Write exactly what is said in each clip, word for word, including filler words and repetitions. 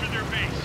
capture their base.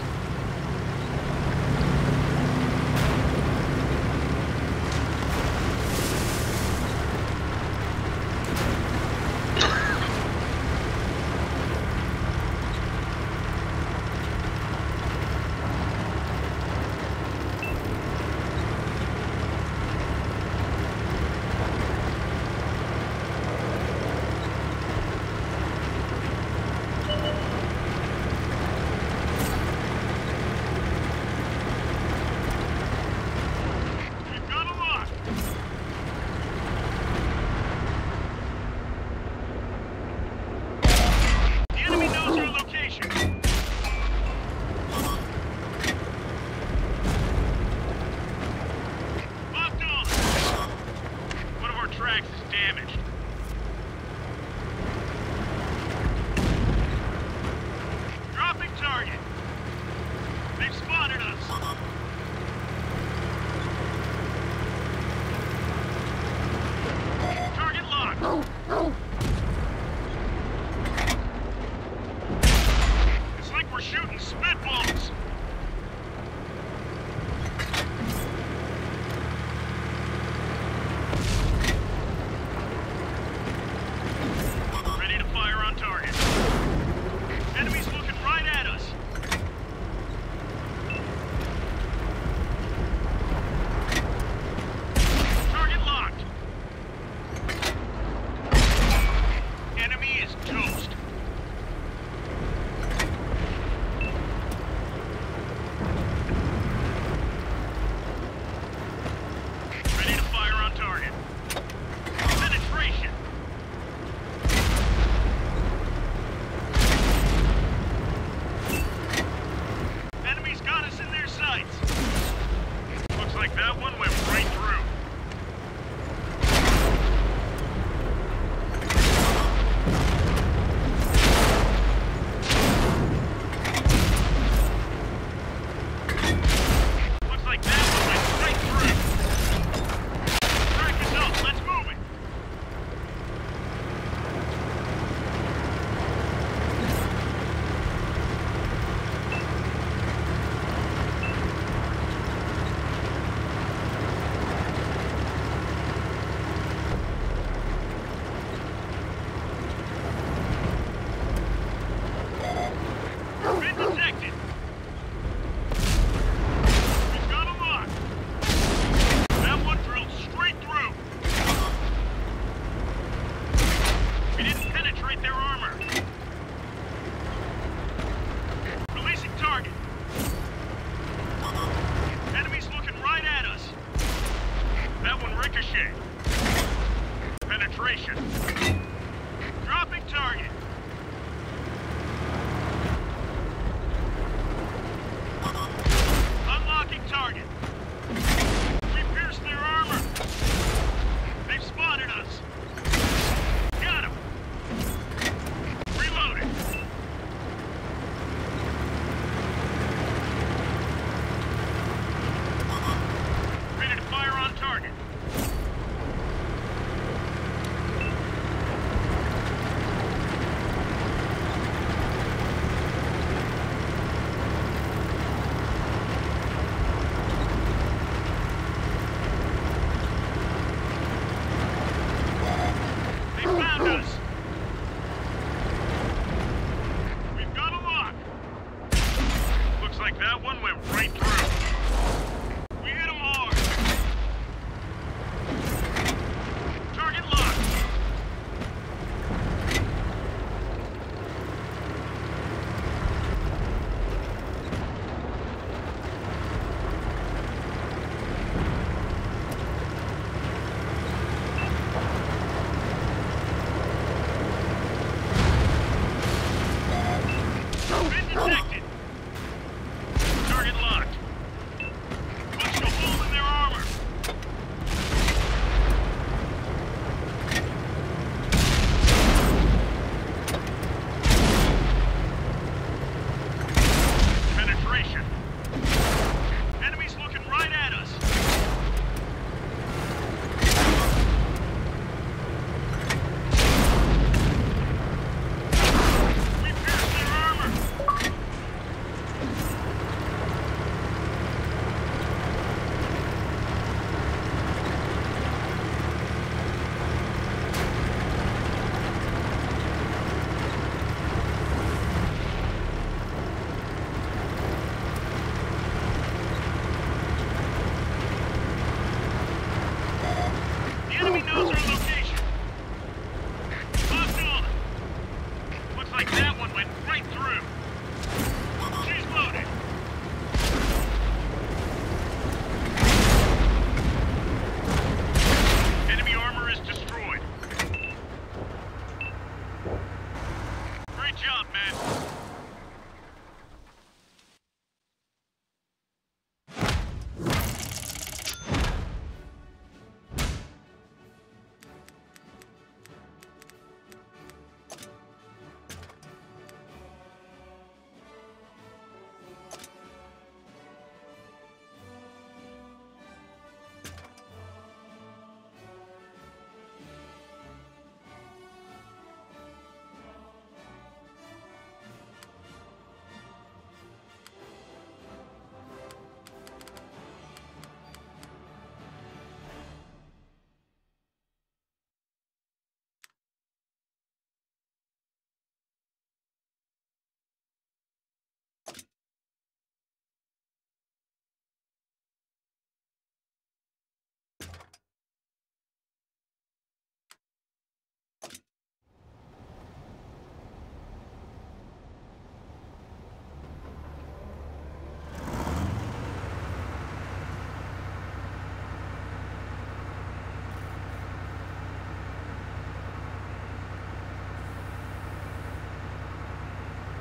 Moving.